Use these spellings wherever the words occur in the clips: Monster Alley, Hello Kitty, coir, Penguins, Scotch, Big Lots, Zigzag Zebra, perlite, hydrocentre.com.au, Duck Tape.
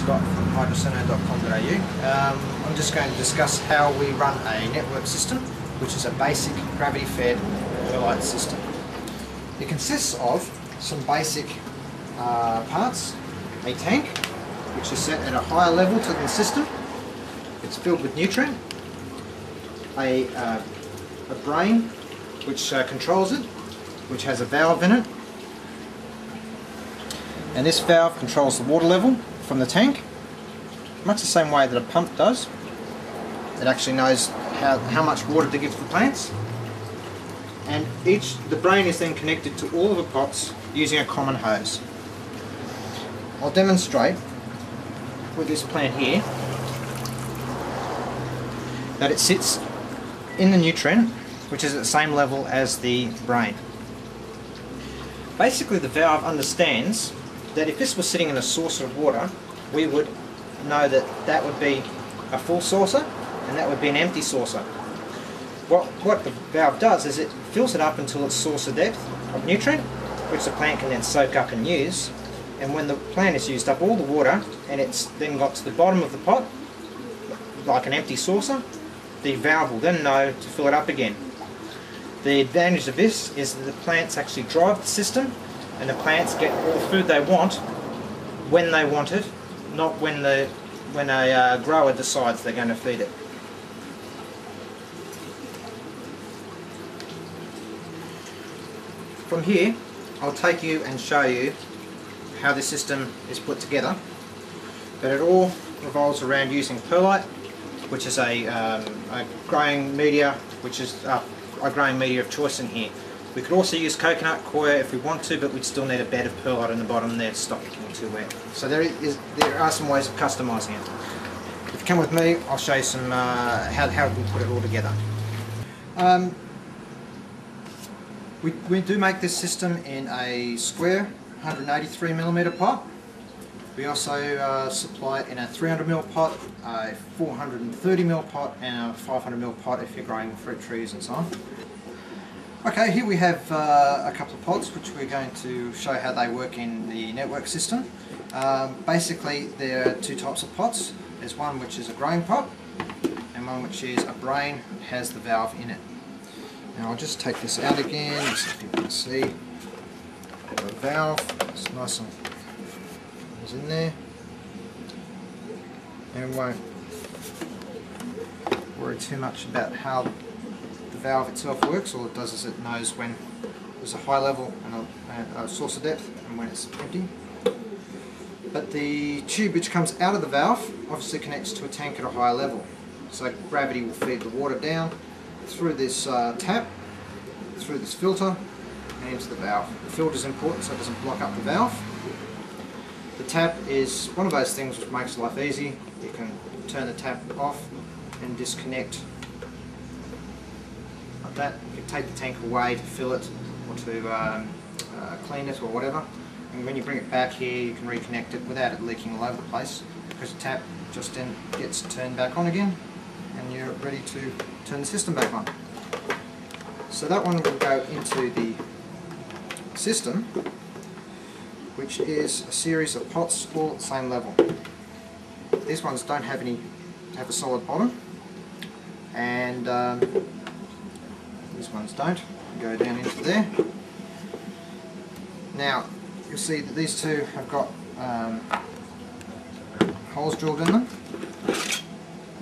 Scott from hydrocentre.com.au. I'm just going to discuss how we run a network system, which is a basic gravity-fed perlite system. It consists of some basic parts: a tank, which is set at a higher level to the system. It's filled with nutrient. A brain, which controls it, which has a valve in it. And this valve controls the water level from the tank, much the same way that a pump does. It actually knows how much water to give to the plants. And the brain is then connected to all of the pots using a common hose. I'll demonstrate with this plant here that it sits in the nutrient, which is at the same level as the brain. Basically, the valve understands that if this was sitting in a saucer of water, we would know that that would be a full saucer and that would be an empty saucer. What the valve does is it fills it up until its saucer depth of nutrient, which the plant can then soak up and use. And when the plant has used up all the water and it's then got to the bottom of the pot, like an empty saucer, the valve will then know to fill it up again. The advantage of this is that the plants actually drive the system, and the plants get all the food they want when they want it, not when a grower decides they're going to feed it. From here, I'll take you and show you how this system is put together, but it all revolves around using perlite, which is a growing media, which is our growing media of choice in here. We could also use coconut, coir if we want to, but we'd still need a bed of perlite in the bottom there to stop it getting too wet. So there are some ways of customising it. If you come with me, I'll show you some how we put it all together. We do make this system in a square 183mm pot. We also supply it in a 300mm pot, a 430mm pot and a 500mm pot if you're growing fruit trees and so on. Okay, here we have a couple of pods which we're going to show how they work in the network system. Basically there are two types of pots. There's one which is a growing pot and one which is a brain that has the valve in it. Now I'll just take this out again so you can see the valve. It's nice and goes in there and won't worry too much about how valve itself works. All it does is it knows when there's a high level and a saucer depth and when it's empty. But the tube which comes out of the valve obviously connects to a tank at a higher level. So gravity will feed the water down through this tap, through this filter and into the valve. The filter is important so it doesn't block up the valve. The tap is one of those things which makes life easy. You can turn the tap off and disconnect that. You can take the tank away to fill it or to clean it or whatever, and when you bring it back here you can reconnect it without it leaking all over the place, because the tap just then gets turned back on again and you're ready to turn the system back on. So that one will go into the system, which is a series of pots all at the same level. These ones don't have a solid bottom, and these ones don't. Go down into there. Now you'll see that these two have got holes drilled in them,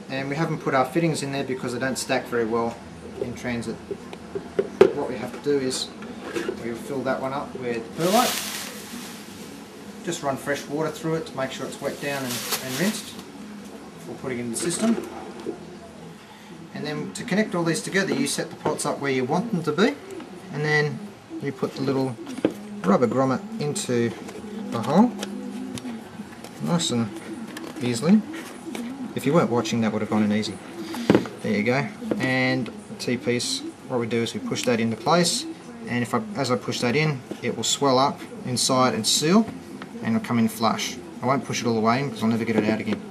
and we haven't put our fittings in there because they don't stack very well in transit. What we have to do is we'll fill that one up with perlite, just run fresh water through it to make sure it's wet down and rinsed before putting it in the system. And then to connect all these together, you set the pots up where you want them to be, and then you put the little rubber grommet into the hole, nice and easily. If you weren't watching, that would have gone in easy. There you go. And the T-piece, what we do is we push that into place, and as I push that in, it will swell up inside and seal, and it'll come in flush. I won't push it all the way in because I'll never get it out again.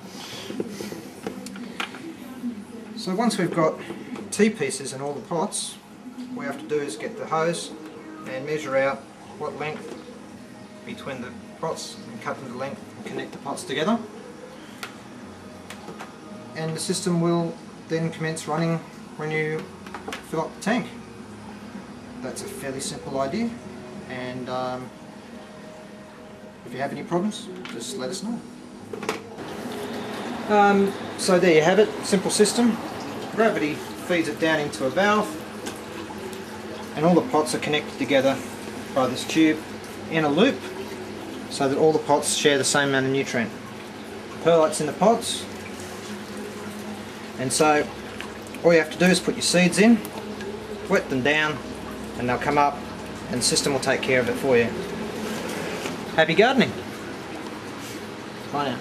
So once we've got T-pieces in all the pots, what we have to do is get the hose and measure out what length between the pots and cut them to length and connect the pots together. and the system will then commence running when you fill up the tank. That's a fairly simple idea, and if you have any problems, just let us know. So there you have it, simple system. Gravity feeds it down into a valve, and all the pots are connected together by this tube in a loop, so that all the pots share the same amount of nutrient. Perlite's in the pots, and so all you have to do is put your seeds in, wet them down, and they'll come up, and the system will take care of it for you. Happy gardening! Bye now.